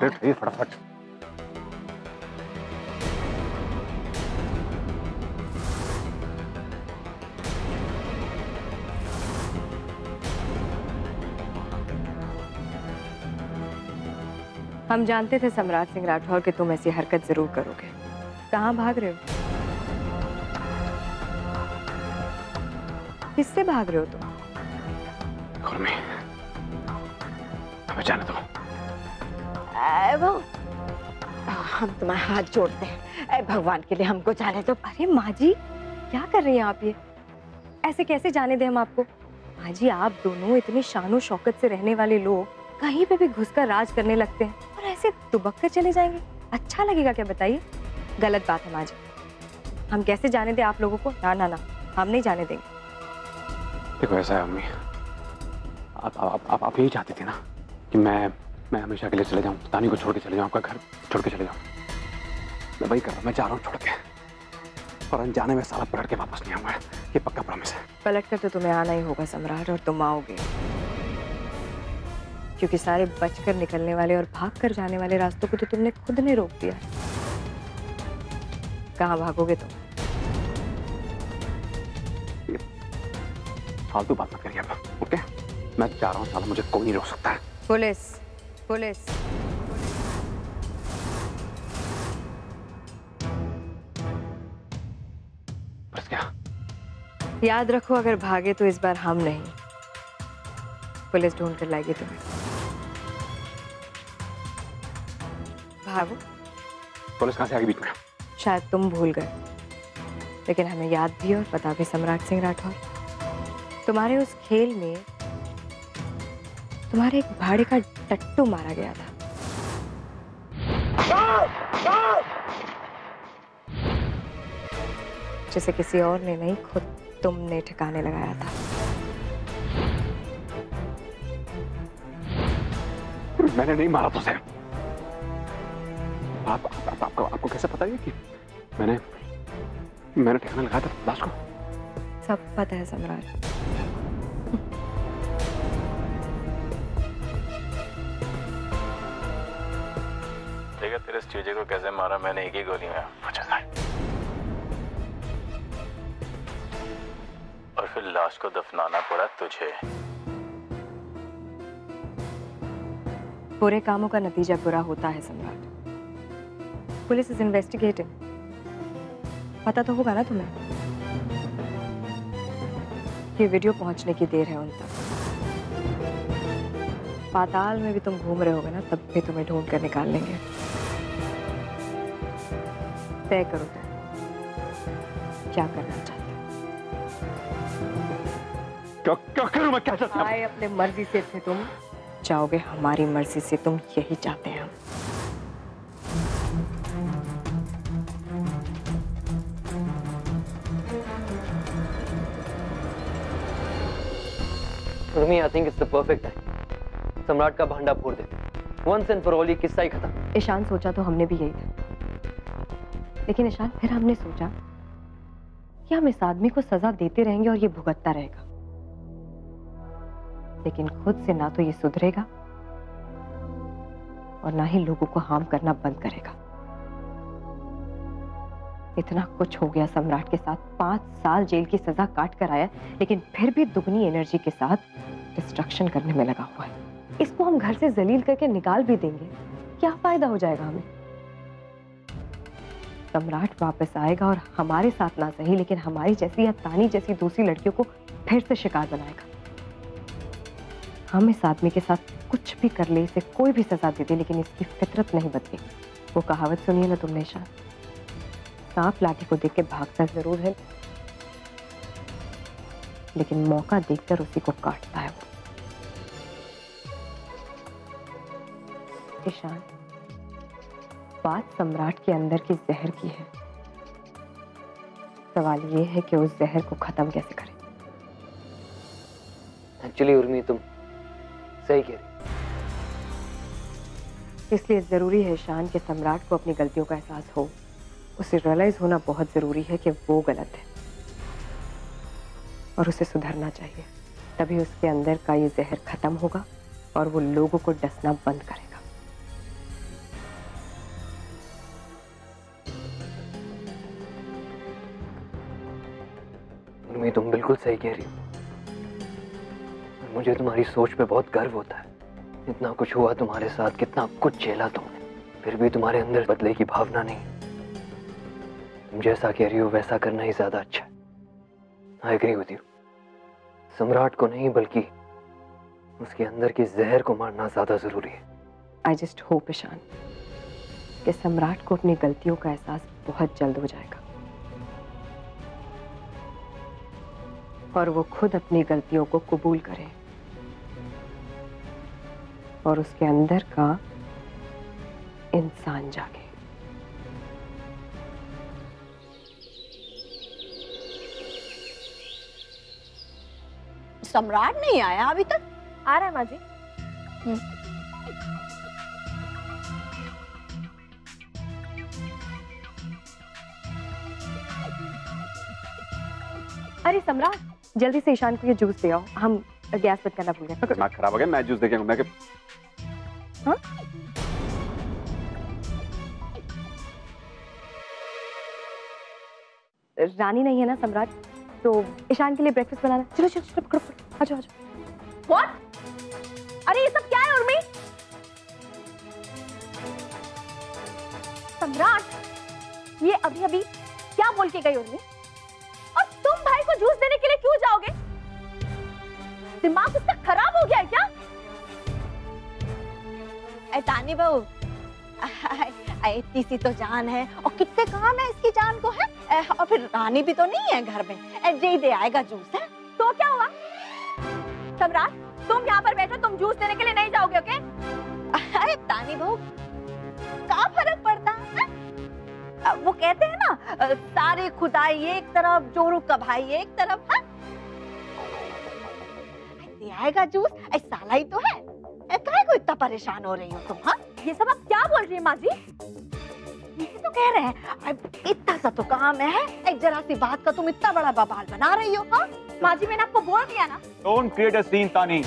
फटाफट। हम जानते थे सम्राट सिंह राठौर कि तुम ऐसी हरकत जरूर करोगे। कहाँ भाग रहे हो? किससे भाग रहे हो तुम? हमें जाने दो। वो हम तुम्हारे हाथ जोड़ते हैं, भगवान के लिए हमको जाने दो। अरे माँ जी, क्या कर रही हैं आप? ये ऐसे कैसे जाने दें हम आपको? माँ जी, आप दोनों इतने शानो शौकत से रहने वाले लोग कहीं पे भी घुसकर राज करने लगते हैं और ऐसे दुबक कर चले जाएंगे, अच्छा लगेगा क्या? बताइए, गलत बात है माँ जी। हम कैसे जाने दें आप लोगों को? ना ना ना, हम नहीं जाने देंगे। देखो ऐसा है अम्मी, आप यही चाहती थी ना कि मैं हमेशा के लिए चले जाऊं, तानी को छोड़ के चले जाऊं, आपका घर छोड़ के चले जाऊं। मैं वही कर रहा हूं, मैं जा रहा हूं छोड़ के, और अनजाने में साला पलट के वापस नहीं आऊंगा, ये पक्का प्रॉमिस है। पलट कर तो तुम्हें आना ही होगा सम्राट, और तुम आओगे, क्योंकि सारे बचकर निकलने वाले और भाग कर जाने वाले रास्तों को तो तुमने खुद ने रोक दिया। कहाँ भागोगे तुम? फालतू बात मत करिए आप, ओके? मैं जा रहा हूँ साला, मुझे कोई नहीं रोक सकता है। पुलिस बस क्या? याद रखो, अगर भागे तो इस बार हम नहीं, पुलिस ढूंढ कर लाएगी तुम्हें। भागो। पुलिस कहां से आ गई बीच में? शायद तुम भूल गए, लेकिन हमें याद भी और पता भी। सम्राट सिंह राठौर, तुम्हारे उस खेल में तुम्हारे एक भाड़े का टट्टू मारा गया था। जिसे किसी और ने नहीं, खुद तुमने ठिकाने लगाया था। मैंने नहीं मारा तुझे। आपको कैसे पता है कि मैंने ठिकाना लगाया था लाश को? सब पता है सम्राट। तेरे इस चूजे को कैसे मारा मैंने एक ही गोली में, पूछा था, और फिर लाश को दफनाना पड़ा तुझे। बुरे कामों का नतीजा बुरा होता है सम्राट। पुलिस इज इन्वेस्टिगेटिंग, पता तो होगा ना तुम्हें। ये वीडियो पहुंचने की देर है उन तक। पाताल में भी तुम घूम रहे होगे ना, तब भी तुम्हें ढूंढ कर निकाल लेंगे। तय करो तुम क्या करना चाहते हो। क्या करूं मैं? क्या चाहते हो? आए अपने मर्जी से थे, तुम जाओगे हमारी मर्जी से, तुम यही चाहते हैं। Urmi, I think it's the perfect time. Samrat का भांडा फोड़ देते, वंस एंड फॉर ऑल, ये किस्सा ही खत्म। ईशान, सोचा तो हमने भी यही था, लेकिन ईशान फिर हमने सोचा कि हम इस आदमी को सजा देते रहेंगे और ये भुगतता रहेगा, लेकिन खुद से ना तो ये सुधरेगा और ना ही लोगों को हार्म करना बंद करेगा। इतना कुछ हो गया सम्राट के साथ, 5 साल जेल की सजा काट कर आया, लेकिन फिर भी दुगनी एनर्जी के साथ डिस्ट्रक्शन करने में लगा हुआ है। इसको हम घर से जलील करके निकाल भी देंगे, क्या फायदा हो जाएगा हमें? सम्राट वापस आएगा और हमारे साथ ना सही, लेकिन हमारी जैसी या तानी जैसी दूसरी लड़कियों को फिर से शिकार बनाएगा। हम इस आदमी के साथ कुछ भी कर ले, इसे कोई भी सजा दे दे, लेकिन इसकी फितरत नहीं बदलेगी। वो कहावत सुनिए ना तुमने ईशान, सांप लाठी को देख के भागता जरूर है, लेकिन मौका देखकर उसी को काटता है वो। ईशान, बात सम्राट के अंदर की जहर की है, सवाल ये है कि उस जहर को खत्म कैसे करें। एक्चुअली उर्मी, तुम सही कह रही, इसलिए जरूरी है ईशान के सम्राट को अपनी गलतियों का एहसास हो। उसे रियलाइज होना बहुत जरूरी है कि वो गलत है और उसे सुधरना चाहिए, तभी उसके अंदर का ये जहर खत्म होगा और वो लोगों को डसना बंद करेगा। उर्मी, तुम बिल्कुल सही कह रही हो। मुझे तुम्हारी सोच पे बहुत गर्व होता है। इतना कुछ हुआ तुम्हारे साथ, कितना कुछ झेला तुमने, फिर भी तुम्हारे अंदर बदले की भावना नहीं। तुम जैसा कह रही हो वैसा करना ही ज्यादा अच्छा है। I agree with you. Samrat को नहीं बल्कि उसके अंदर के जहर को मारना ज्यादा जरूरी है। आई जस्ट होप ईशान कि सम्राट को अपनी गलतियों का एहसास बहुत जल्द हो जाएगा और वो खुद अपनी गलतियों को कबूल करे और उसके अंदर का इंसान जागे। सम्राट नहीं आया अभी तक? आ रहा है माँ जी। अरे सम्राट, जल्दी से ईशान को ये जूस दे आओ, हम गैस बंद करना भूल गए। दिमाग खराब हो गया। मैं जूस देके घूमना के हाँ? रानी नहीं है ना सम्राट, तो ईशान के लिए ब्रेकफास्ट बनाना। चलो चलो चलो पकड़ो पकड़ो, आ जाओ आ जाओ। व्हाट? अरे ये सब क्या है उर्मी? सम्राट ये अभी अभी क्या बोल के गई उर्मी? और तुम भाई को जूस देने के लिए क्यों जाओगे? दिमाग उसका खराब हो गया है क्या? तानी बहू, इतनी सी तो जान है और कितने काम है इसकी जान को है, और फिर रानी भी तो नहीं है घर में, जे दे आएगा जूस है तो क्या हुआ? सम्राट तुम यहाँ पर बैठो, तुम जूस देने के लिए नहीं जाओगे? ओके? अरे तानी बहू क्या फर्क पड़ता है? वो कहते हैं ना सारे खुदाई एक तरफ, जोरू कभाई एक तरफ। हा? दे आएगा जूस, साला ही तो है। काहे को इतना परेशान हो रही हो तुम? हाँ ये सब आप क्या बोल रही है माँ जी? ये तो कह रहे हैं इतना सा तो काम है, एक जरा सी बात का तुम इतना बड़ा बवाल बना रही हो। हाँ माँ जी मैंने आपको बोल दिया ना। Don't create a scene तानी।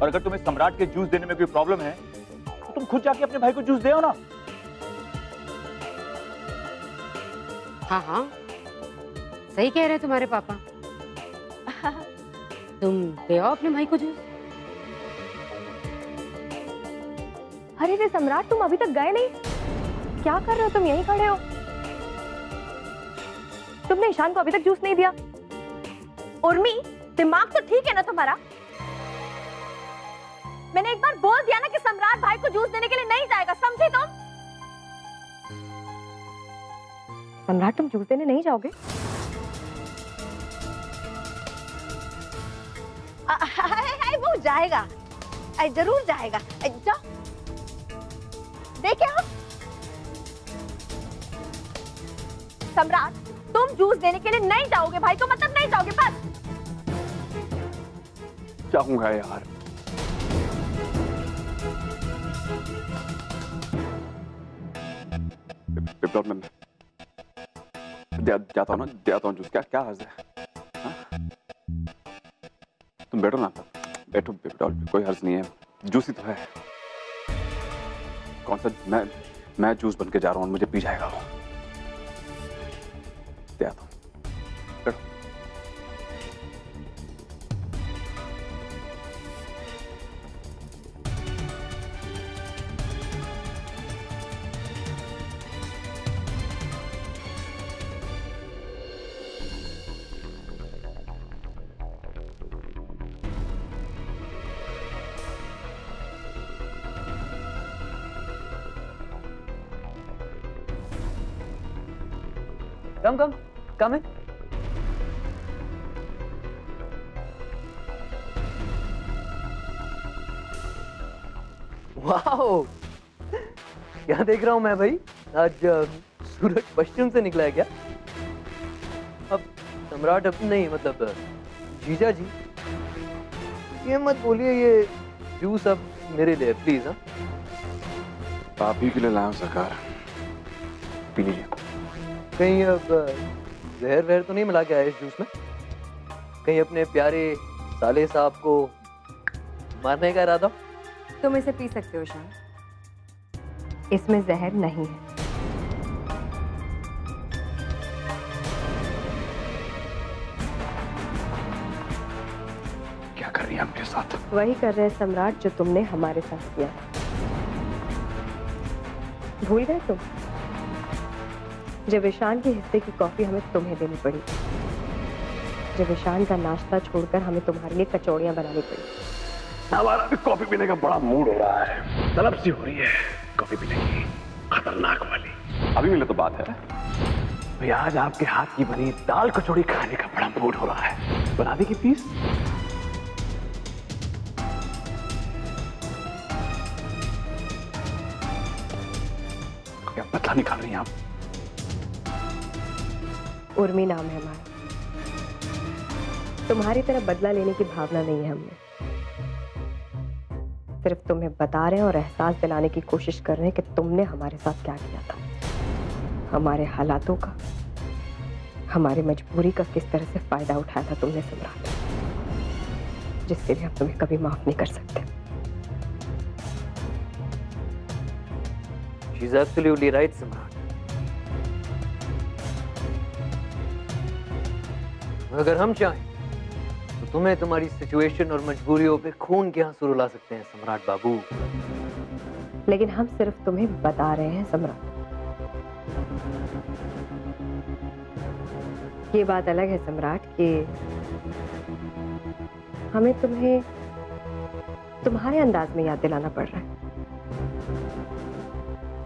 और अगर तुम्हें सम्राट के जूस देने में कोई प्रॉब्लम है तो तुम खुद जाके अपने भाई को जूस दे आओ ना। हाँ हाँ सही कह रहे हैं तुम्हारे पापा, तुम दे आओ अपने भाई को जूस। अरे रे सम्राट, तुम अभी तक गए नहीं? क्या कर रहे हो तुम, यहीं खड़े हो? तुमने ईशान को अभी तक जूस नहीं दिया। उर्मी दिमाग तो ठीक है ना तुम्हारा? मैंने एक बार बोल दिया ना कि सम्राट भाई को जूस देने के लिए नहीं जाएगा, समझे तुम? सम्राट तुम जूस देने नहीं जाओगे? वो जाएगा, जरूर जाएगा। जाओ देखे हो सम्राट, तुम जूस देने के लिए नहीं जाओगे भाई तो मतलब नहीं जाओगे। बस जाऊंगा यार। जाता हूं ना, जाता हूं जूस। क्या क्या हर्ज है? तुम बैठो ना, बैठो बैठो, कोई हर्ज नहीं है, जूस ही तो है। कौन सा मैं जूस बन के जा रहा हूँ, मुझे पी जाएगा वो। Come, come, come in. Wow! क्या देख रहा हूँ मैं भाई? आज सूरज पश्चिम से निकला है क्या? अब सम्राट अब नहीं, मतलब जीजा जी ये मत बोलिए, ये जूस अब मेरे लिए प्लीज। हाँ पापी के लिए लाया सरकार, पी लीजिए। कहीं अब जहर वहर तो नहीं मिला के आए इस जूस में? कहीं अपने प्यारे साले साहब को मारने का इरादा? तुम इसे पी सकते हो ईशान, इसमें जहर नहीं है। रही है अपने साथ। वही कर रहे हैं सम्राट जो तुमने हमारे साथ किया। भूल गए तुम जब ईशान के हिस्से की कॉफी हमें तुम्हें देनी पड़ी, जब ईशान का नाश्ता छोड़कर हमें तुम्हारे लिए कचौड़ियां बनानी पड़ी। हमारा भी कॉफी पीने का बड़ा मूड हो रहा है, तलब सी हो रही है कॉफी पीने की, खतरनाक वाली। अभी मिले तो बात है। भैया आज आपके हाथ की बनी दाल कचौड़ी खाने का बड़ा मूड हो रहा है, बना देगी प्लीज? क्या पतला निकाल रही हैं आप? उर्मी नाम है हमारा। तुम्हारी तरह बदला लेने की भावना नहीं है हमने, सिर्फ तुम्हें बता रहे हैं और एहसास दिलाने की कोशिश कर रहे हैं कि तुमने हमारे साथ क्या किया था, हमारे हालातों का, हमारी मजबूरी का किस तरह से फायदा उठाया था तुमने सम्राट, जिसके लिए हम तुम्हें कभी माफ नहीं कर सकते। She is absolutely right, सम्राट। अगर हम चाहें तो तुम्हें तुम्हारी सिचुएशन और मजबूरियों पे खून के आंसू रुला सकते हैं सम्राट बाबू, लेकिन हम सिर्फ तुम्हें बता रहे हैं सम्राट। ये बात अलग है सम्राट कि हमें तुम्हें तुम्हारे अंदाज में याद दिलाना पड़ रहा है।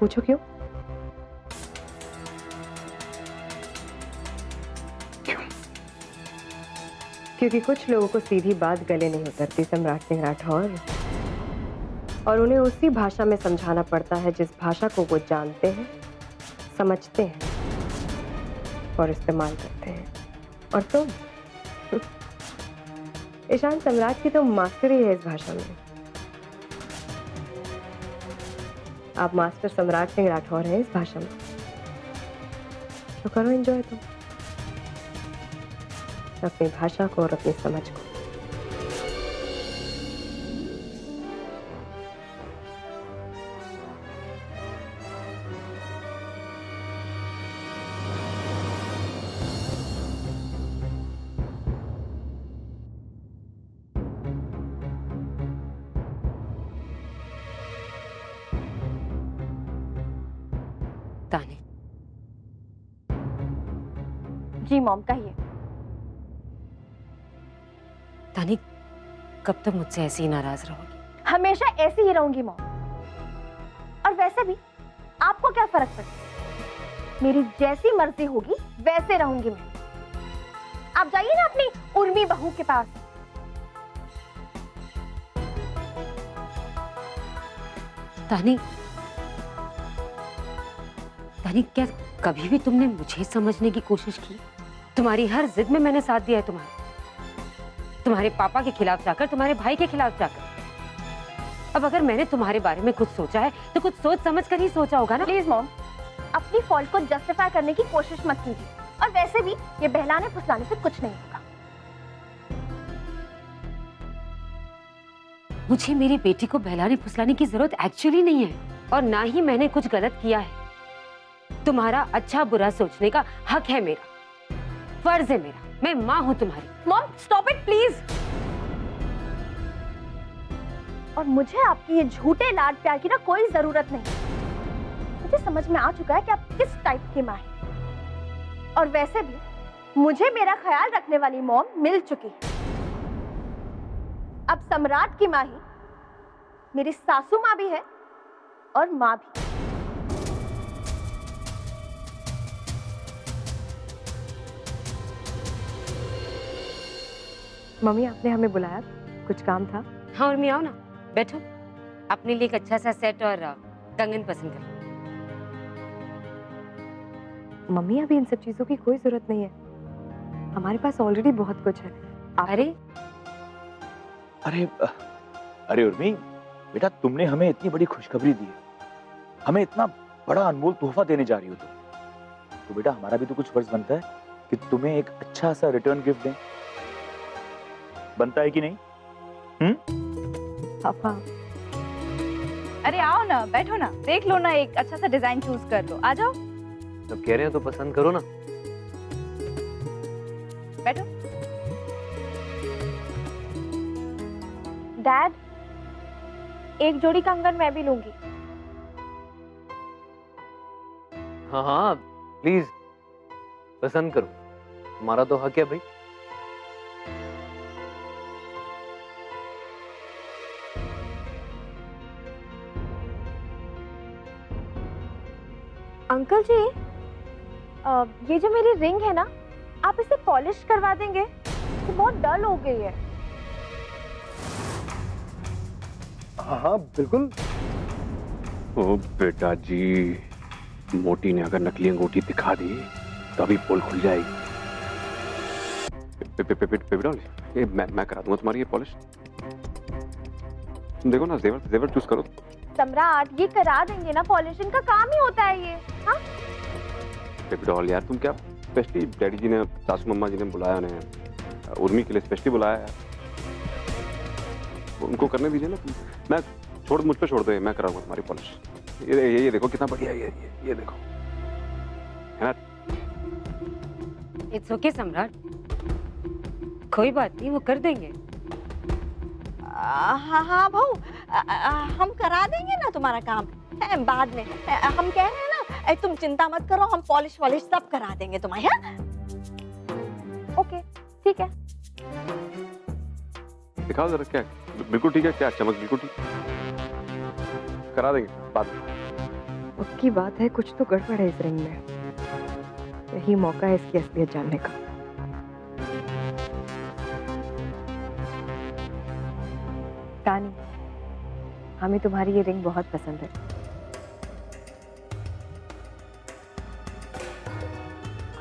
पूछो क्यों? क्यों? क्योंकि कुछ लोगों को सीधी बात गले नहीं उतरती सम्राट सिंह राठौर, और उन्हें उसी भाषा में समझाना पड़ता है जिस भाषा को वो जानते हैं, समझते हैं और इस्तेमाल करते हैं। और तुम ईशान, सम्राट की तो मास्टरी है इस भाषा में। आप मास्टर सम्राट सिंह राठौर हैं इस भाषा में, तो करो एंजॉय तुम अपनी भाषा को और अपनी समझ को। तानी। जी मॉम, कहिए। तानी, कब तक मुझसे ऐसी ही नाराज रहोगी? हमेशा ऐसी ही रहूंगी मॉम, और वैसे भी आपको क्या फर्क पड़ता, मेरी जैसी मर्जी होगी वैसे रहूंगी मैं। आप जाइए ना अपनी उर्मी बहू के पास। तानी, क्या कभी भी तुमने मुझे समझने की कोशिश की? तुम्हारी हर जिद में मैंने साथ दिया है तुम्हारे पापा के खिलाफ जाकर, तुम्हारे भाई के खिलाफ जाकर। अब अगर मैंने तुम्हारे बारे में कुछ सोचा है तो कुछ सोच समझ कर ही सोचा होगा ना। प्लीज मॉम, अपनी फॉल्ट को जस्टिफाई करने की कोशिश मत कीजिए, और वैसे भी ये बहलाने फुसलाने से कुछ नहीं होगा। मुझे मेरी बेटी को बहलाने फुसलाने की जरूरत एक्चुअली नहीं है, और ना ही मैंने कुछ गलत किया है। तुम्हारा अच्छा बुरा सोचने का हक है मेरा, फर्ज है मेरा, मैं माँ हूँ तुम्हारी। Mom stop it please. और मुझे आपकी ये झूठे लाड प्यार की ना कोई जरूरत नहीं। मुझे समझ में आ चुका है कि आप किस टाइप की माँ हैं, और वैसे भी मुझे मेरा ख्याल रखने वाली मॉम मिल चुकी है। अब सम्राट की माँ ही मेरी सासू माँ भी है और माँ भी। मम्मी, आपने हमें बुलाया, कुछ काम था? हाँ उर्मी, आओ ना, बैठो। अपने लिए एक अच्छा सा सेट और कंगन पसंद करो। मम्मी, अभी इन सब चीजों की कोई जरूरत नहीं है, हमारे पास ऑलरेडी बहुत कुछ है। अरे अरे अरे उर्मी बेटा, तुमने हमें इतनी बड़ी खुशखबरी दी है, हमें इतना बड़ा अनमोल तोहफा देने जा रही हो तो बेटा हमारा भी तो कुछ फर्ज बनता है कि तुम्हें एक अच्छा सा रिटर्न गिफ्ट दें, बनता है कि नहीं? पापा। अरे आओ ना, बैठो ना, देख लो ना, एक अच्छा सा डिजाइन चूज कर लो। आ जाओ। जब कह रहे हो तो पसंद करो ना। बैठो। डैड, एक जोड़ी कंगन मैं भी लूंगी। हाँ हाँ प्लीज पसंद करो, हमारा तो हक है भाई। अंकल जी ये जो मेरी रिंग है ना, आप इसे पॉलिश करवा देंगे, तो बहुत डल हो गई है। हाँ हाँ बिल्कुल। ओ बेटा जी, मोटी ने अगर नकली अंगूठी दिखा दी तो अभी पोल खुल जाएगी। पे मैं करा दूंगा तुम्हारी ये पॉलिश। देखो ना, जेवर जेवर चूज करो। सम्राट ये करा देंगे ना पॉलिश, इनका काम ही होता है ये। हाँ बेबी यार तुम क्या, स्पेशली डैडी जी ने, सासू मम्मा जी ने बुलाया, उन्हें उर्मी के लिए स्पेशली बुलाया है, उनको करने दीजिए ना। मैं छोड़, मुझ पे छोड़ दो, मैं कराऊंगा तुम्हारी पॉलिश। ये देखो कितना बढ़िया, ये देखो है ना। इट्स ओके सम्राट, कोई बात नहीं, वो कर देंगे। हाँ हाँ भाऊ, हम करा देंगे ना तुम्हारा काम बाद में। हम कह रहे हैं ना, तुम चिंता मत करो, हम पॉलिश वॉलिश सब करा देंगे तुम्हारे। ओके ठीक है, दिखाओ जरा क्या। बिल्कुल ठीक है, क्या चमक, बिल्कुल ठीक, करा देंगे बाद में। उसकी बात है, कुछ तो गड़बड़ है इस रिंग में। यही मौका है इसकी असलियत जानने का। तानी, हमें तुम्हारी ये रिंग बहुत पसंद है।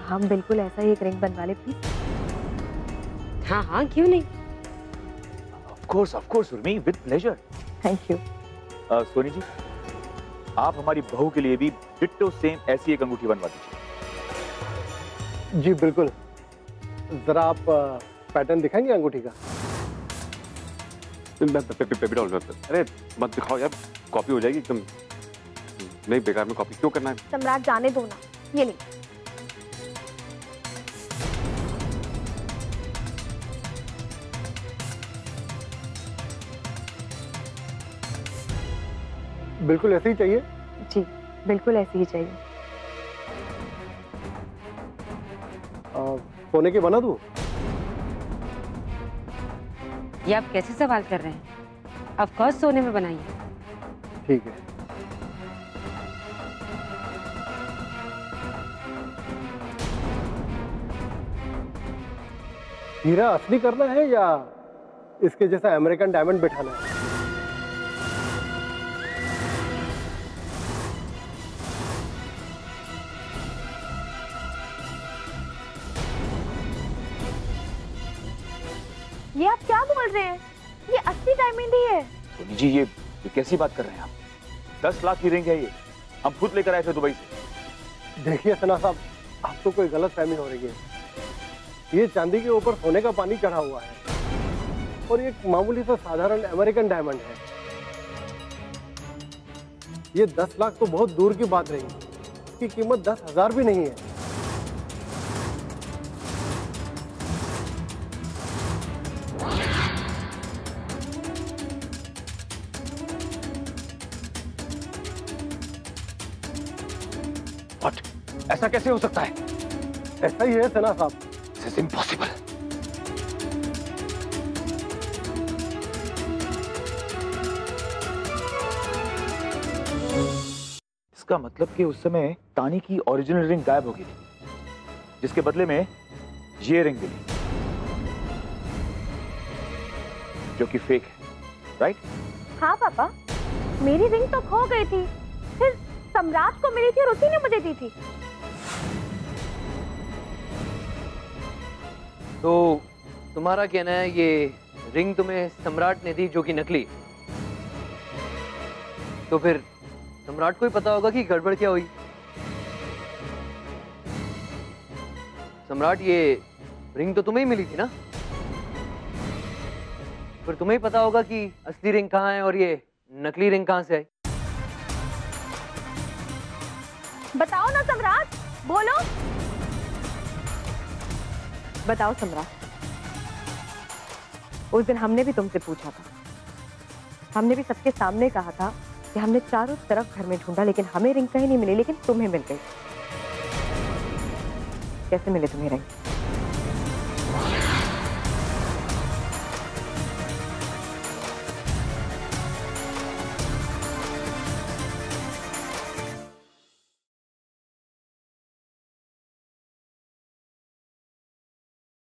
हम बिल्कुल ऐसा ही एक रिंग बनवा ले प्लीज। हाँ हाँ क्यों नहीं, of course Urmi, with pleasure. Thank you. Soni ji, आप हमारी बहू के लिए भी डिट्टो सेम ऐसी एक अंगूठी बनवा दीजिए। जी बिल्कुल, जरा आप पैटर्न दिखाएंगे अंगूठी का। अरे मत दिखाओ यार, कॉपी हो जाएगी एकदम। नहीं बेकार में कॉपी क्यों करना है। सम्राट जाने दो ना, ये नहीं। बिल्कुल ऐसे ही चाहिए। जी बिल्कुल ऐसे ही चाहिए। सोने के बना दूं? ये आप कैसे सवाल कर रहे हैं, ऑफ कोर्स सोने में बनाइए। ठीक है। हीरा असली करना है या इसके जैसा अमेरिकन डायमंड बिठाना है? ये आप क्या बोल रहे हैं, ये असली डायमंड ही है। सोनी जी ये कैसी बात कर रहे हैं आप, 10 लाख की रिंग है ये, हम खुद लेकर आए थे दुबई से। देखिए सना साहब, आपको कोई गलत फहमी हो रही है। ये चांदी के ऊपर सोने का पानी चढ़ा हुआ है और ये मामूली सा साधारण अमेरिकन डायमंड है। ये 10 लाख तो बहुत दूर की बात रही, इसकी कीमत 10,000 भी नहीं है। ऐसा कैसे हो सकता है? ऐसा ही है सना साहब। This is impossible. इसका मतलब कि उस समय तानी की ओरिजिनल रिंग गायब हो गई थी, जिसके बदले में ये रिंग मिली जो कि फेक है, राइट? हाँ पापा, मेरी रिंग तो खो गई थी, फिर सम्राट को मिली थी और उसी ने मुझे दी थी। तो तुम्हारा कहना है ये रिंग तुम्हें सम्राट ने दी जो कि नकली। तो फिर सम्राट को ही पता होगा कि गड़बड़ क्या हुई। सम्राट ये रिंग तो तुम्हें ही मिली थी ना, फिर तुम्हें ही पता होगा कि असली रिंग कहाँ है और ये नकली रिंग कहाँ से आई। बताओ ना सम्राट, बोलो, बताओ सम्राट। उस दिन हमने भी तुमसे पूछा था हमने भी सबके सामने कहा था कि हमने चारों तरफ घर में ढूंढा, लेकिन हमें रिंग कहीं नहीं मिली, लेकिन तुम्हें मिल गई। कैसे मिले तुम्हें रिंग?